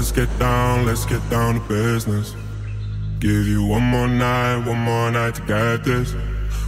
let's get down to business. Give you one more night to get this.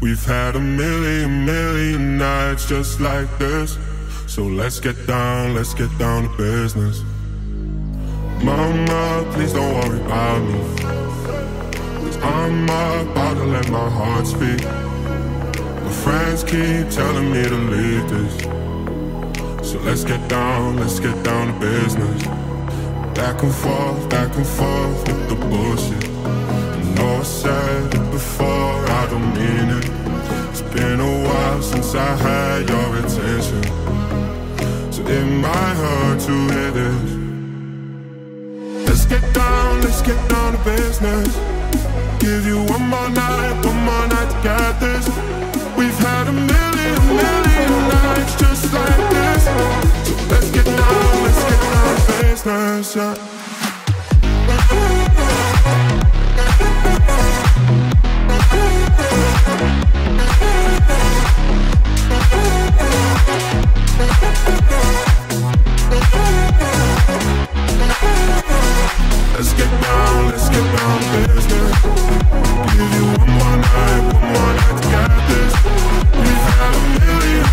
We've had a million nights just like this. So let's get down to business. Mama, please don't worry about me, 'cause I'm about to let my heart speak. My friends keep telling me to leave this. So let's get down to business. Back and forth with the bullshit. I know I said it before, I don't mean it. It's been a while since I had your attention, so it might hurt to hear this. Let's get down to business. Give you one more night to get this. We've had a million nights just like this. So let's get down to business, let's get down to business. Give you one more night to get this. We've had a million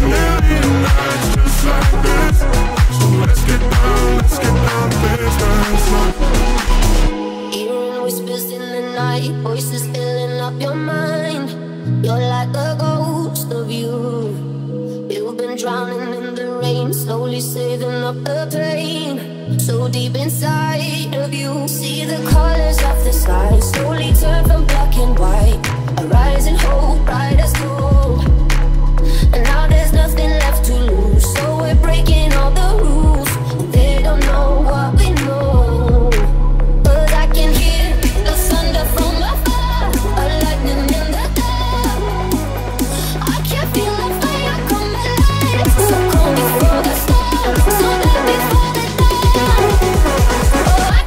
nights just like this. So let's get down to business. Even whispers in the night, voices filling up your mind. You're like a ghost of you. You've been drowning in the rain, slowly saving up the pain. So deep inside of you, see the colors of the sky slowly turn from black and white. A rising hope, bright as gold. And now there's nothing left to lose, so we're breaking all the rules. And they don't know what we know, but I can hear the thunder from afar, a lightning in the dark. I can feel the fire coming alive, so come before the storm, so let me fall. Never gonna move like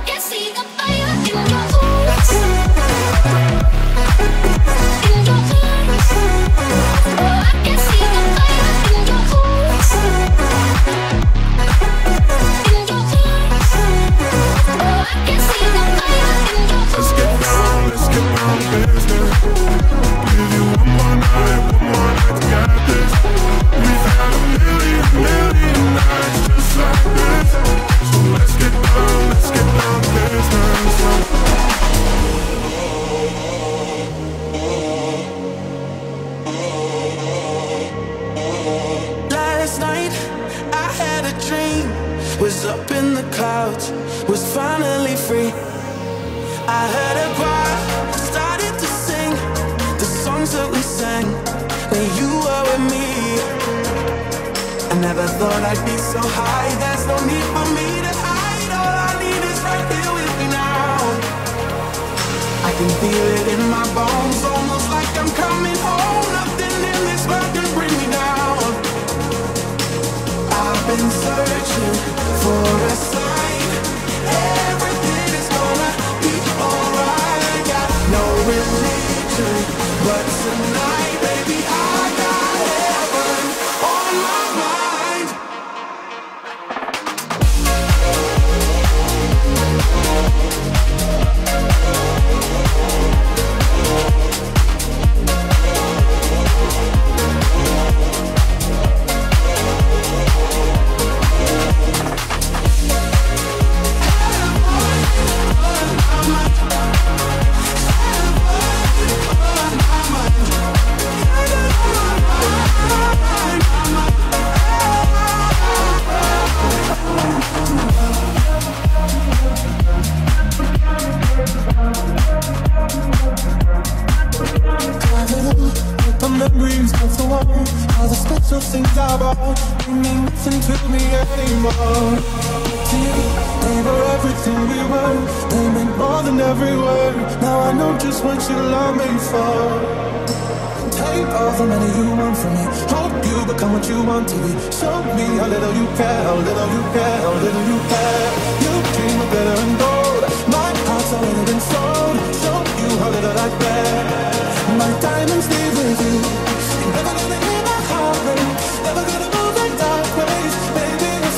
diamonds, baby, we're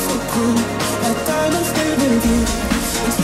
so cool. Like diamonds, baby, it's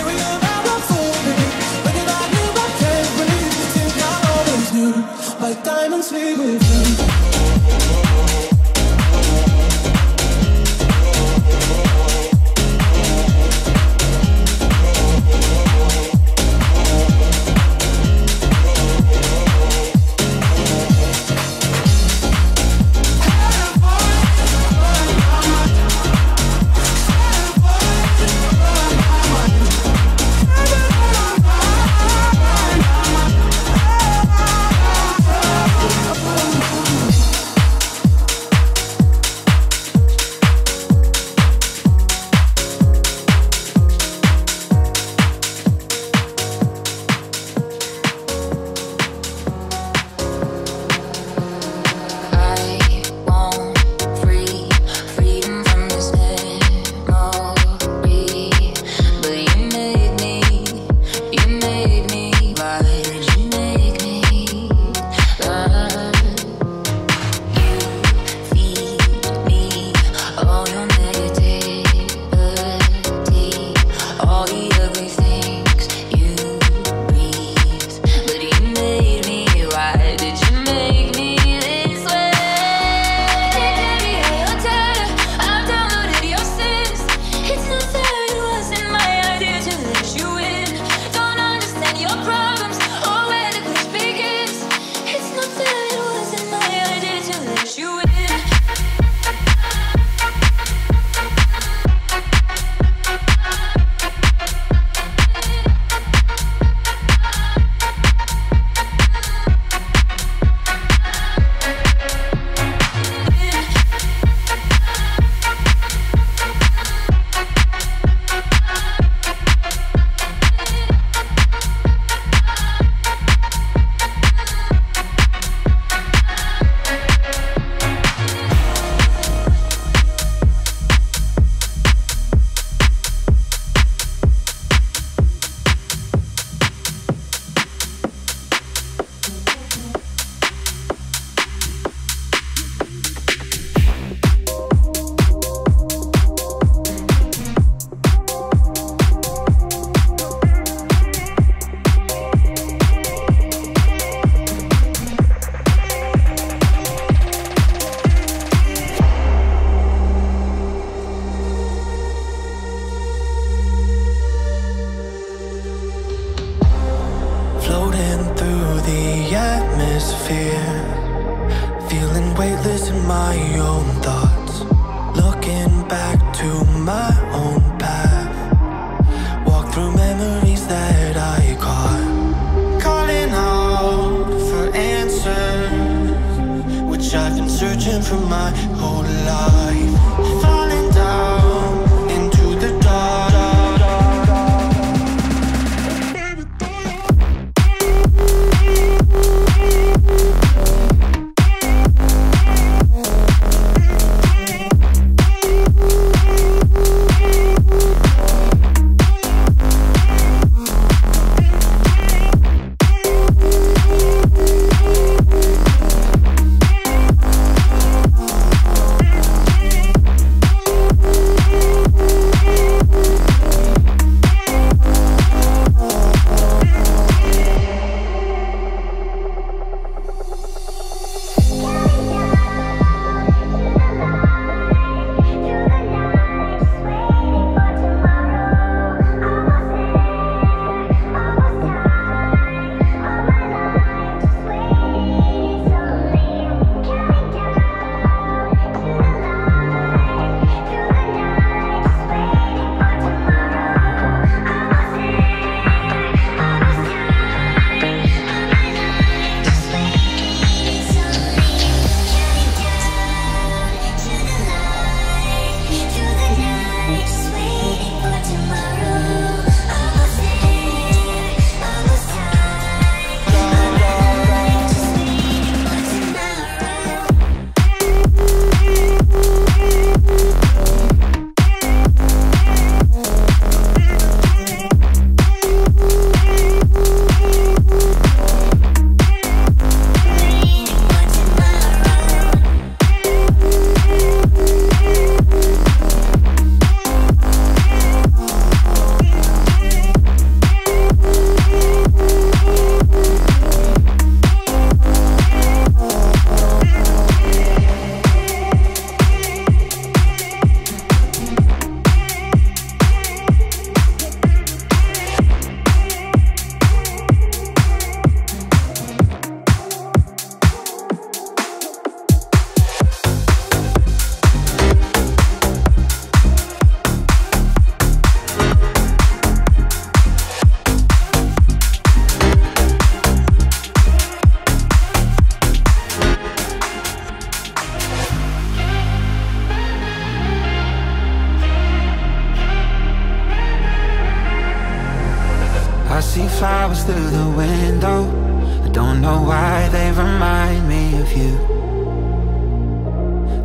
know why they remind me of you.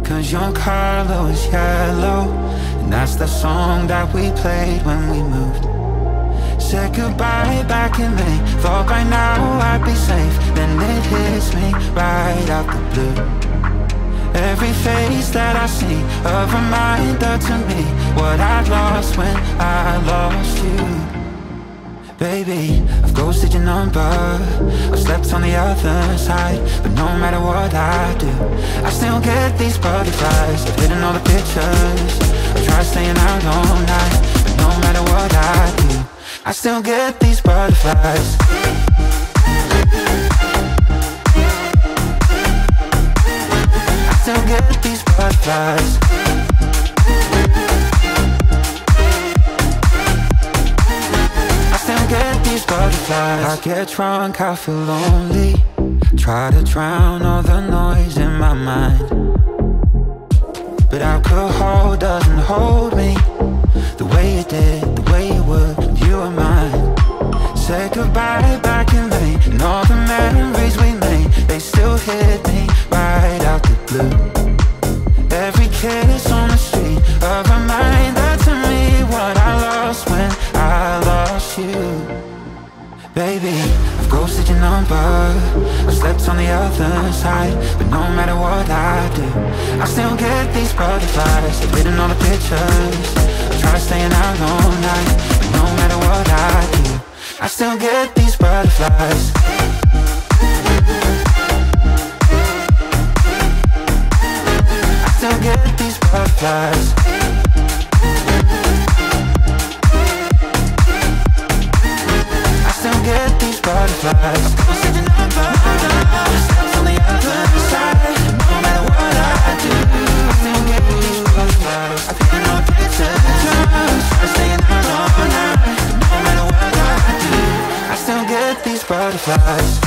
Cause your Carlo is yellow, and that's the song that we played when we moved. Said goodbye back in May, thought by now I'd be safe. Then it hits me right out the blue. Every face that I see, a reminder to me what I lost when I lost you. Baby, I've ghosted your number, I've slept on the other side, but no matter what I do, I still get these butterflies. I've hidden all the pictures, I try staying out all night, but no matter what I do, I still get these butterflies. I get drunk, I feel lonely, try to drown all the noise in my mind, but alcohol doesn't hold me the way it did, the way it would when you were mine. Say goodbye back in May, and all the memories we made, they still hit me right out the blue. Every kiss on the street, a reminder to me what I lost when I lost you. Baby, I've ghosted your number, I've slept on the other side, but no matter what I do, I still get these butterflies. I've hidden all the pictures, I try staying out all night, but no matter what I do, I still get these butterflies. I still get these butterflies. Butterflies. I've ghosted your number, I've slept on the other side, no matter what I do, I still get these butterflies. I've hidden all the pictures, I'm staying out all night, no matter what I do, I still get these butterflies.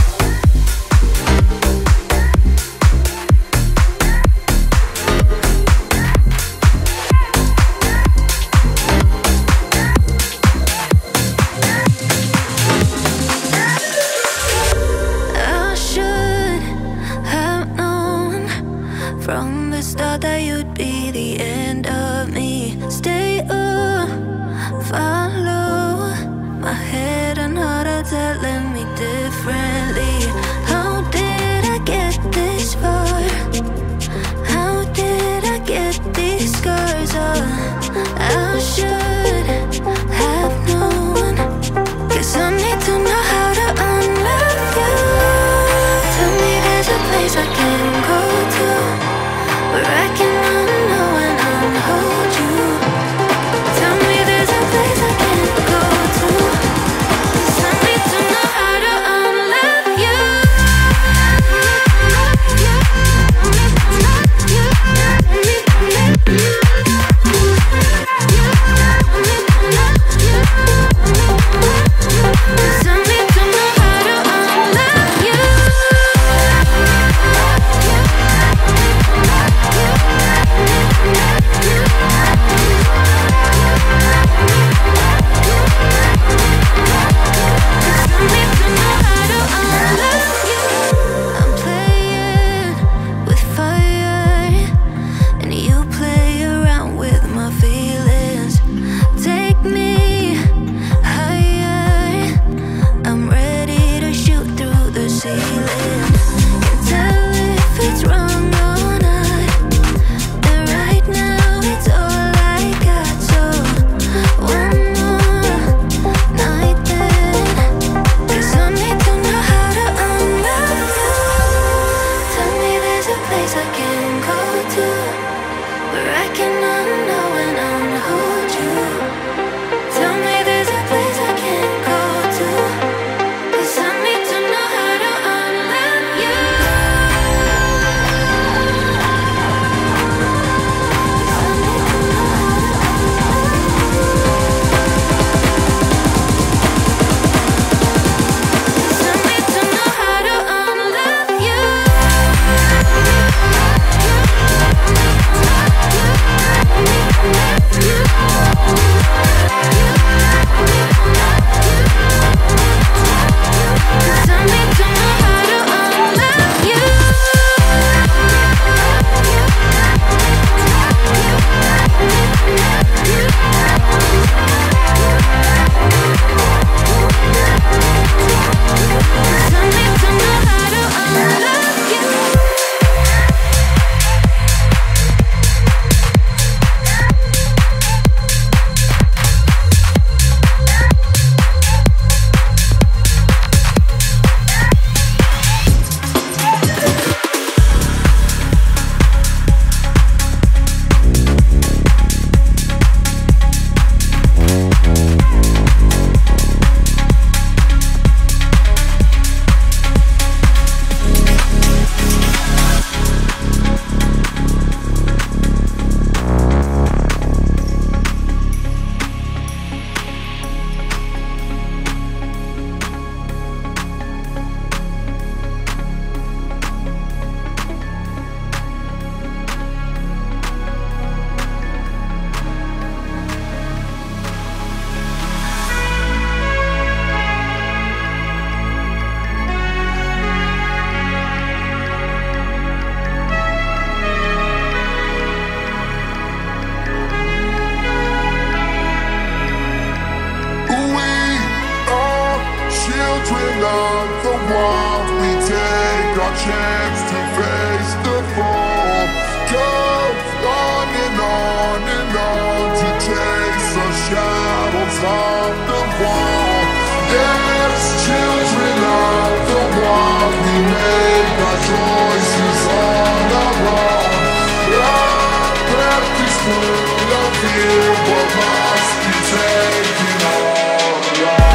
Tell me there's a place I can't go to, 'cause I need to know how to unlock you. walk, we take our chance to face the fall. Go on and on to chase the shadows of the wall. There's children of the world, we make our choices on our own. Our breath is full of fear, what must be taken all along.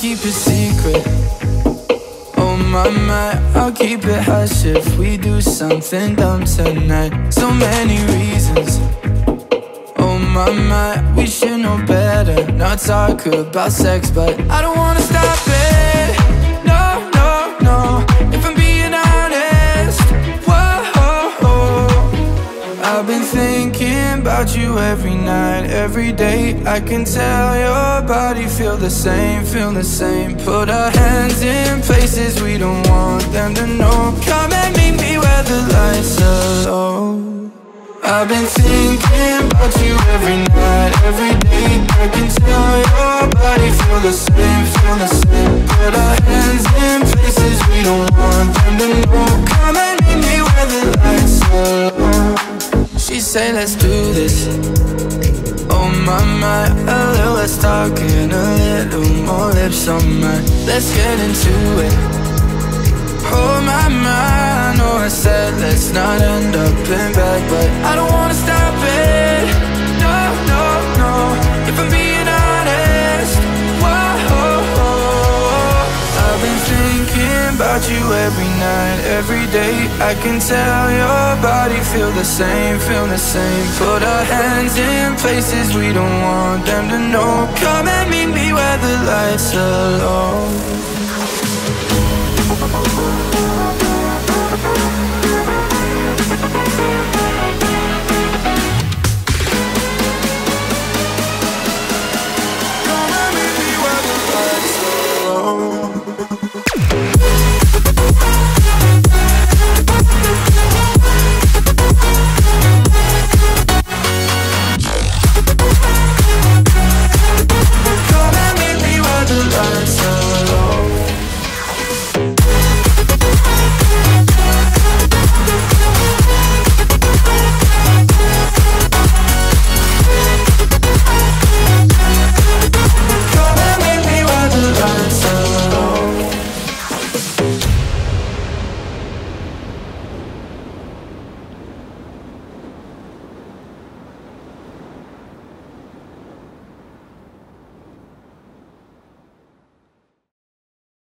keep it secret. Oh my, I'll keep it hush if we do something dumb tonight. So many reasons. Oh my, we should know better. Not talk about sex, but I don't wanna stop it. No, no, no. If I'm being honest, whoa. I've been thinking about you every night, every day. I can tell your body feel the same, feel the same. Put our hands in places we don't want them to know. Come and meet me where the lights are low. I've been thinking about you every night, every day. I can tell your body feel the same, feel the same. Put our hands in places we don't want them to know. Come and meet me where the lights are low. She say let's do this. Oh my, a little less talking, a little more lips on mine. Let's get into it. Oh my. I know I said let's not end up in bed, but I don't wanna stop it. No, no, no. If I'm being honest, whoa. I've been thinking about you every night, every day. I can tell your body feel the same, feel the same. Put our hands in places we don't want them to know. Come and meet me where the lights are low.